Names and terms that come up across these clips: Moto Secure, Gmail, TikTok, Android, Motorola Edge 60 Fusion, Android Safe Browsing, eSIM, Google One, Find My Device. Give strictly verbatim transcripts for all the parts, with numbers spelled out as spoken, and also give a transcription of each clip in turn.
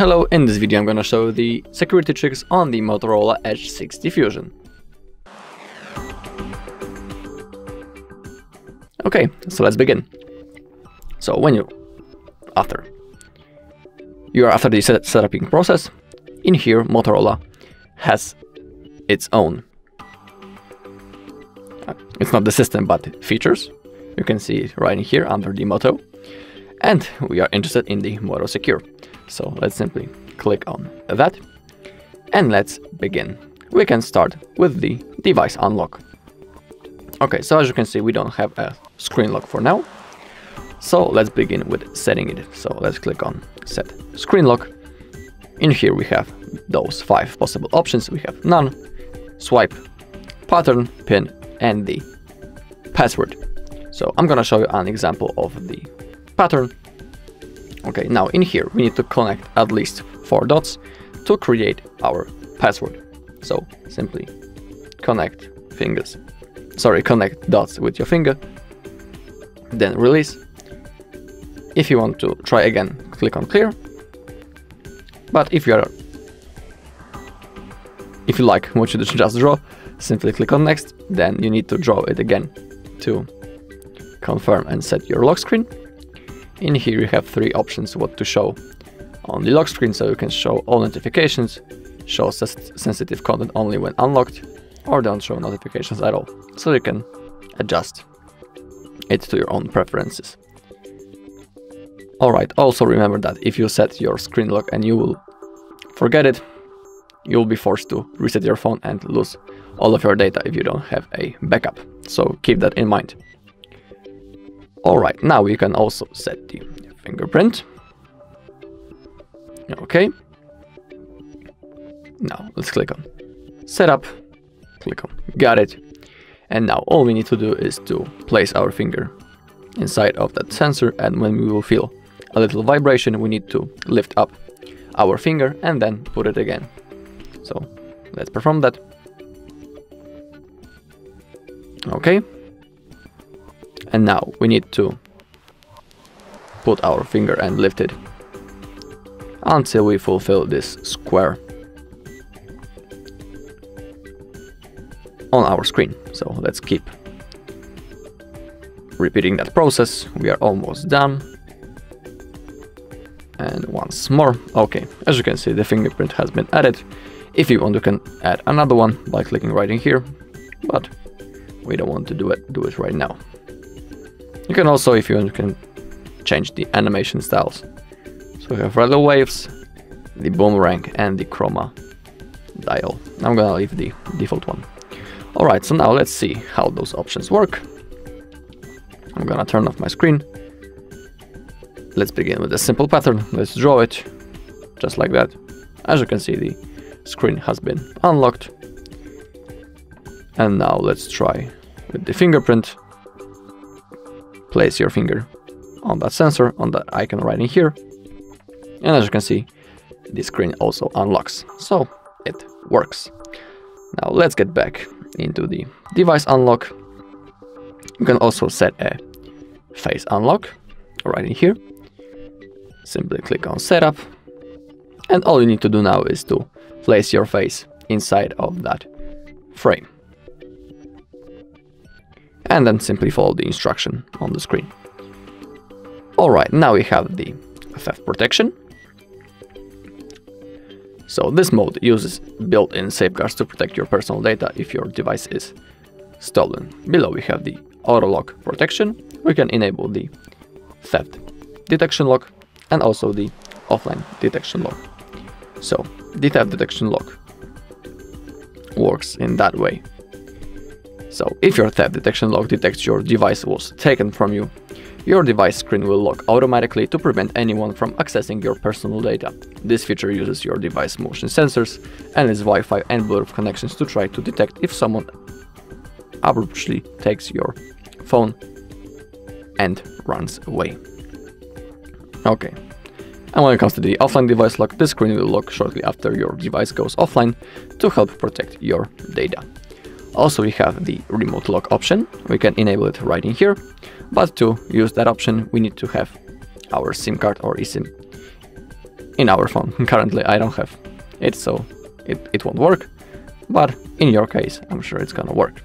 Hello, in this video I'm gonna show the security tricks on the Motorola Edge sixty Fusion. Okay, so let's begin. So when you, after, you are after the set setuping process, in here Motorola has its own, it's not the system but features, you can see it right in here under the Moto, and we are interested in the Moto Secure. So let's simply click on that and let's begin. We can start with the device unlock. Okay, so as you can see, we don't have a screen lock for now. So let's begin with setting it. So let's click on set screen lock. In here we have those five possible options. We have none, swipe, pattern, pin, and the password. So I'm gonna show you an example of the pattern. Okay, now in here we need to connect at least four dots to create our password. So simply connect fingers, sorry, connect dots with your finger, then release. If you want to try again, click on clear. But if you are, if you like what you just draw, simply click on next. Then you need to draw it again to confirm and set your lock screen. In here you have three options what to show on the lock screen, so you can show all notifications, show sensitive content only when unlocked, or don't show notifications at all, so you can adjust it to your own preferences. Alright, also remember that if you set your screen lock and you will forget it, you'll be forced to reset your phone and lose all of your data if you don't have a backup, so keep that in mind. Alright, now you can also set the fingerprint. Okay. Now let's click on setup, click on got it. And now all we need to do is to place our finger inside of that sensor, and when we will feel a little vibration, we need to lift up our finger and then put it again. So let's perform that. Okay. And now we need to put our finger and lift it until we fulfill this square on our screen. So let's keep repeating that process. We are almost done. And once more. Okay, as you can see, the fingerprint has been added. If you want, you can add another one by clicking right in here, but we don't want to do it, do it right now. You can also, if you want, you can change the animation styles. So we have radar waves, the boomerang, and the chroma dial. I'm gonna leave the default one. Alright, so now let's see how those options work. I'm gonna turn off my screen. Let's begin with a simple pattern. Let's draw it just like that. As you can see, the screen has been unlocked. And now let's try with the fingerprint. Place your finger on that sensor, on that icon right in here. And as you can see, the screen also unlocks. So it works. Now let's get back into the device unlock. You can also set a face unlock right in here. Simply click on setup. And all you need to do now is to place your face inside of that frame. And then simply follow the instruction on the screen. Alright, now we have the theft protection. So this mode uses built-in safeguards to protect your personal data if your device is stolen. Below we have the auto lock protection. We can enable the theft detection lock and also the offline detection lock. So the theft detection lock works in that way. So if your theft detection lock detects your device was taken from you, your device screen will lock automatically to prevent anyone from accessing your personal data. This feature uses your device motion sensors and its Wi-Fi and Bluetooth connections to try to detect if someone abruptly takes your phone and runs away. Okay. And when it comes to the offline device lock, the screen will lock shortly after your device goes offline to help protect your data. Also, we have the remote lock option. We can enable it right in here, but to use that option, we need to have our SIM card or eSIM in our phone. Currently I don't have it, so it, it won't work, but in your case I'm sure it's gonna work.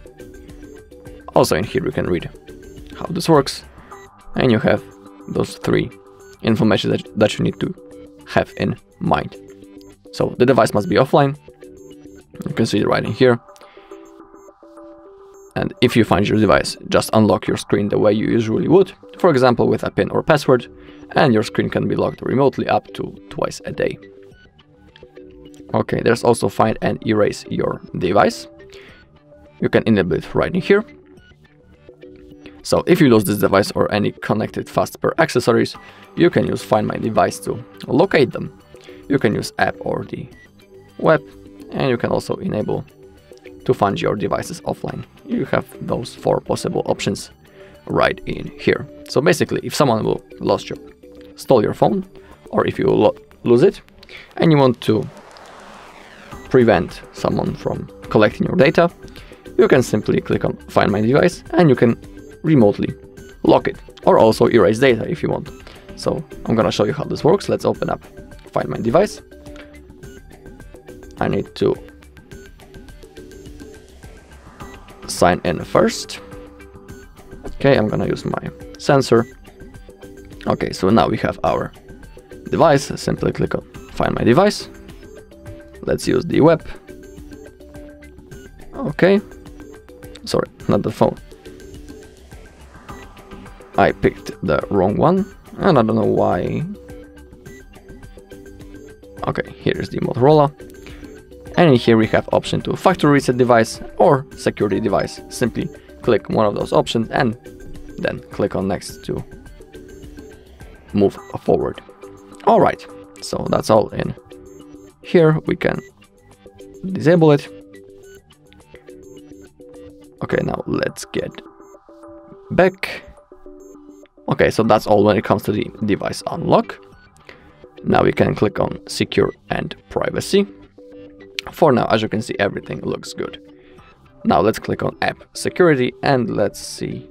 Also in here you can read how this works, and you have those three information that, that you need to have in mind. So the device must be offline, you can see it right in here. And if you find your device, just unlock your screen the way you usually would, for example with a PIN or password, and your screen can be locked remotely up to twice a day. Okay, there's also find and erase your device. You can enable it right in here. So if you lose this device or any connected fastpair accessories, you can use Find My Device to locate them. You can use app or the web, and you can also enable to find your devices offline. You have those four possible options right in here. So basically, if someone will lost your, stole your phone, or if you lo lose it, and you want to prevent someone from collecting your data, you can simply click on Find My Device, and you can remotely lock it, or also erase data if you want. So I'm gonna show you how this works. Let's open up Find My Device. I need to sign in first. Okay, I'm gonna use my sensor. Okay, so now we have our device. Simply click on Find My Device. Let's use the web. Okay, sorry, not the phone. I picked the wrong one, and I don't know why. Okay, here's the Motorola. And in here we have option to factory reset device or security device. Simply click one of those options and then click on next to move forward. All right, so that's all in here. We can disable it. Okay, now let's get back. Okay, so that's all when it comes to the device unlock. Now we can click on secure and privacy. For now, as you can see, everything looks good. Now let's click on app security and let's see.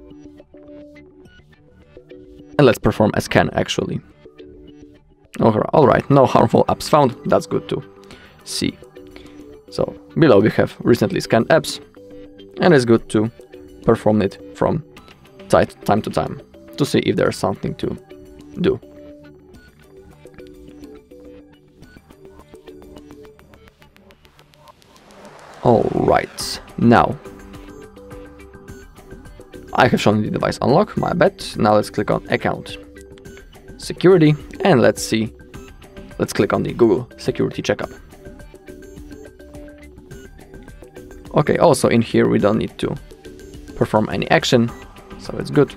And let's perform a scan actually. All right, no harmful apps found. That's good to see. So below we have recently scanned apps, and it's good to perform it from time to time to see if there's something to do. Alright, now I have shown the device unlock, my bad. Now let's click on account security and let's see, let's click on the Google security checkup. Okay, also in here we don't need to perform any action, so it's good.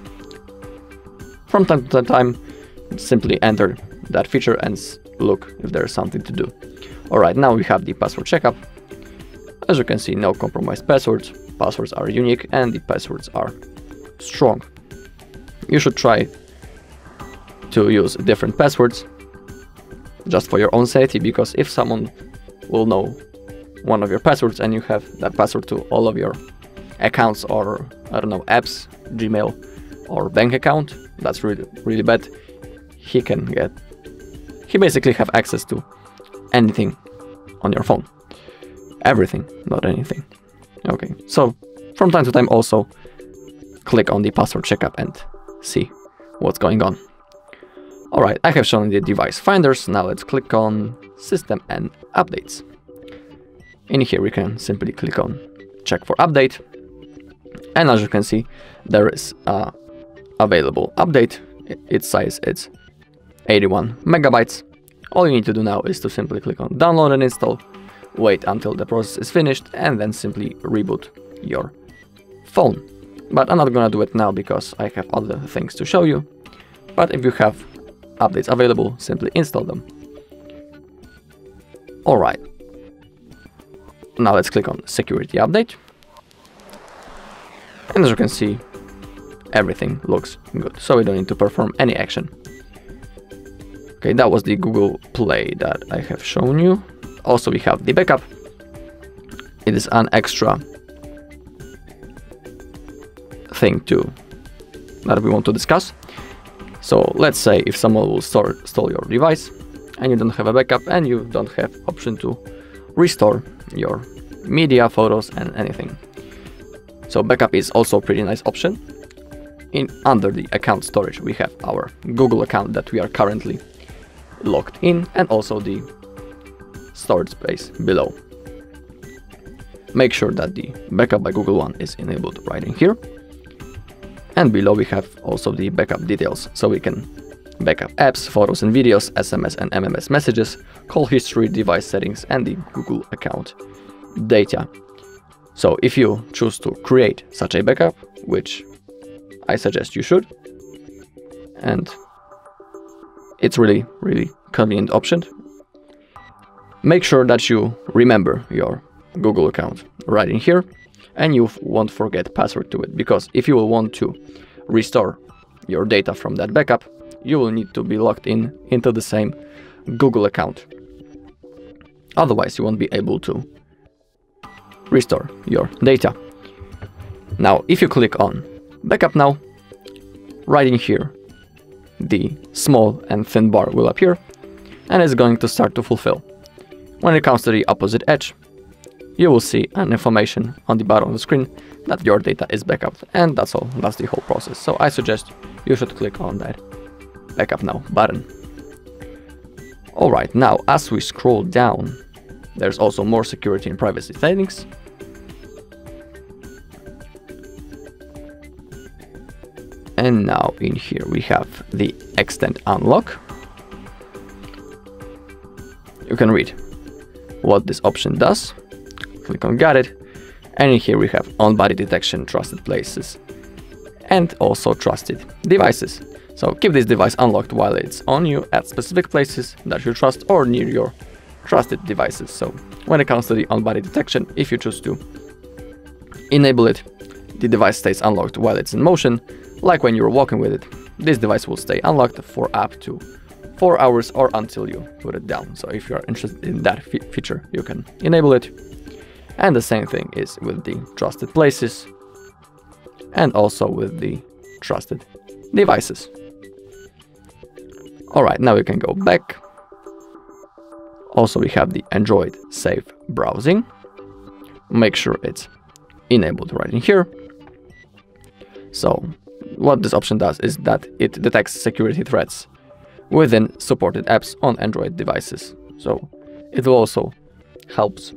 From time to time, simply enter that feature and look if there's something to do. All right, now we have the password checkup. As you can see, no compromised passwords. Passwords are unique and the passwords are strong. You should try to use different passwords just for your own safety, because if someone will know one of your passwords and you have that password to all of your accounts or, I don't know, apps, Gmail, or bank account, that's really really bad. He can get, he basically have access to anything on your phone. Everything, not anything. Okay, so from time to time also click on the password checkup and see what's going on. All right, I have shown the device finders. Now let's click on system and updates. In here we can simply click on check for update. And as you can see, there is a available update. Its size is eighty-one megabytes. All you need to do now is to simply click on download and install, wait until the process is finished, and then simply reboot your phone. But I'm not gonna do it now because I have other things to show you. But if you have updates available, simply install them. All right, now let's click on security update, and as you can see, everything looks good, so we don't need to perform any action. Okay, that was the Google Play that I have shown you. Also, we have the backup. It is an extra thing too that we want to discuss. So let's say if someone will store, stole your device and you don't have a backup, and you don't have option to restore your media, photos and anything. So backup is also a pretty nice option. In under the account storage we have our Google account that we are currently logged in, and also the storage space below. Make sure that the backup by Google One is enabled right in here. And below we have also the backup details, so we can backup apps, photos and videos, S M S and M M S messages, call history, device settings and the Google account data. So if you choose to create such a backup, which I suggest you should, and it's really, really convenient option, make sure that you remember your Google account right in here, and you won't forget password to it, because if you will want to restore your data from that backup, you will need to be logged in into the same Google account. Otherwise, you won't be able to restore your data. Now, if you click on Backup Now, right in here, the small and thin bar will appear, and it's going to start to fulfill. When it comes to the opposite edge, you will see an information on the bottom of the screen that your data is backed, and that's all, that's the whole process. So I suggest you should click on that Backup Now button. Alright, now as we scroll down, there's also more security and privacy settings. And now in here we have the Extend Unlock. You can read what this option does. Click on Got it. And in here we have on-body detection, trusted places, and also trusted devices. So keep this device unlocked while it's on you at specific places that you trust or near your trusted devices. So when it comes to the on-body detection, if you choose to enable it, the device stays unlocked while it's in motion. Like when you're walking with it, this device will stay unlocked for up to four hours or until you put it down. So if you're interested in that fe feature, you can enable it. And the same thing is with the trusted places and also with the trusted devices. All right, now we can go back. Also, we have the Android Safe Browsing. Make sure it's enabled right in here. So what this option does is that it detects security threats within supported apps on Android devices. So it also helps.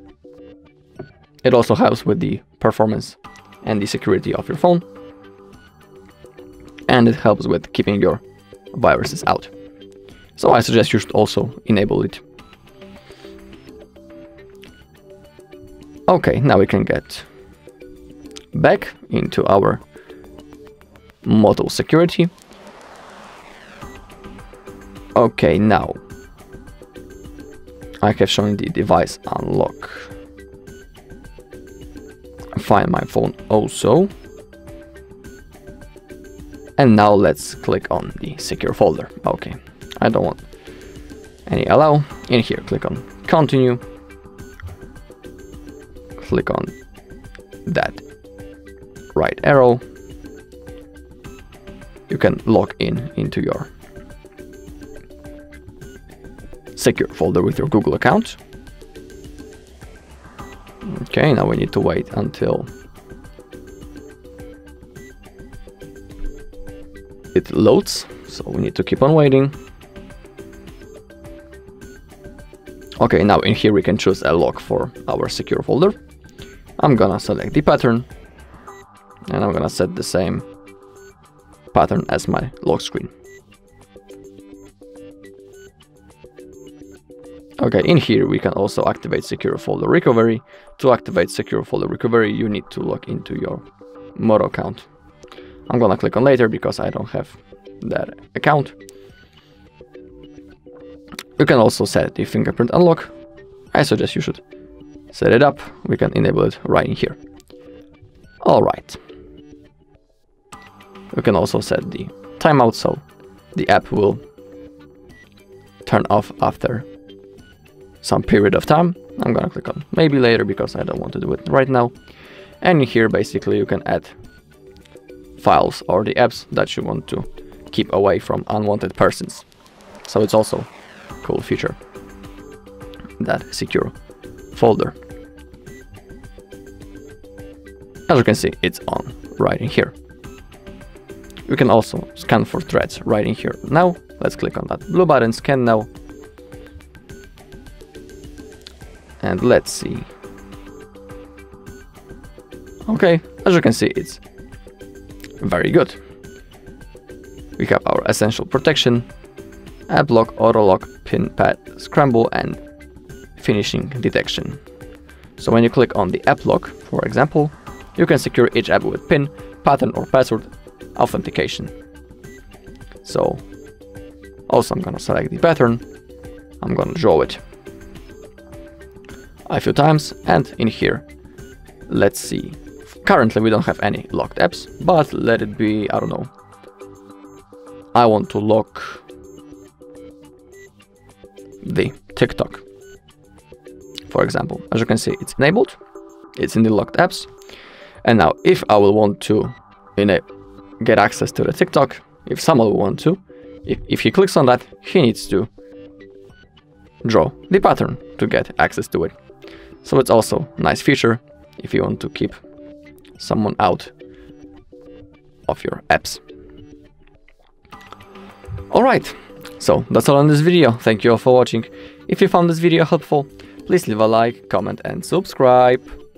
It also helps with the performance and the security of your phone. And it helps with keeping your viruses out. So I suggest you should also enable it. Okay, now we can get back into our Moto Security. Okay, now I have shown the device unlock. Find my phone also. And now let's click on the secure folder. Okay, I don't want any allow. In here, click on continue. Click on that right arrow. You can log in into your secure folder with your Google account. Okay, now we need to wait until it loads, so we need to keep on waiting. Okay, now in here we can choose a lock for our secure folder. I'm gonna select the pattern, and I'm gonna set the same pattern as my lock screen. Okay, in here we can also activate secure folder recovery. To activate secure folder recovery, you need to log into your Moto account. I'm gonna click on later because I don't have that account. You can also set the fingerprint unlock. I suggest you should set it up. We can enable it right in here. All right. You can also set the timeout, so the app will turn off after some period of time. I'm gonna click on maybe later because I don't want to do it right now. And here basically you can add files or the apps that you want to keep away from unwanted persons. So it's also cool feature, that secure folder. As you can see, it's on right in here. We can also scan for threads right in here. Now let's click on that blue button, scan now, and let's see. Okay, as you can see, it's very good. We have our essential protection, app lock, auto lock, pin pad, scramble, and finishing detection. So when you click on the app lock, for example, you can secure each app with pin, pattern or password authentication. So also I'm gonna select the pattern, I'm gonna draw it a few times, and in here, let's see. Currently we don't have any locked apps, but let it be, I don't know, I want to lock the TikTok, for example. As you can see, it's enabled, it's in the locked apps. And now if I will want to enable, get access to the TikTok, if someone will want to, if, if he clicks on that, he needs to draw the pattern to get access to it. So it's also a nice feature if you want to keep someone out of your apps. Alright, so that's all on this video. Thank you all for watching. If you found this video helpful, please leave a like, comment and subscribe.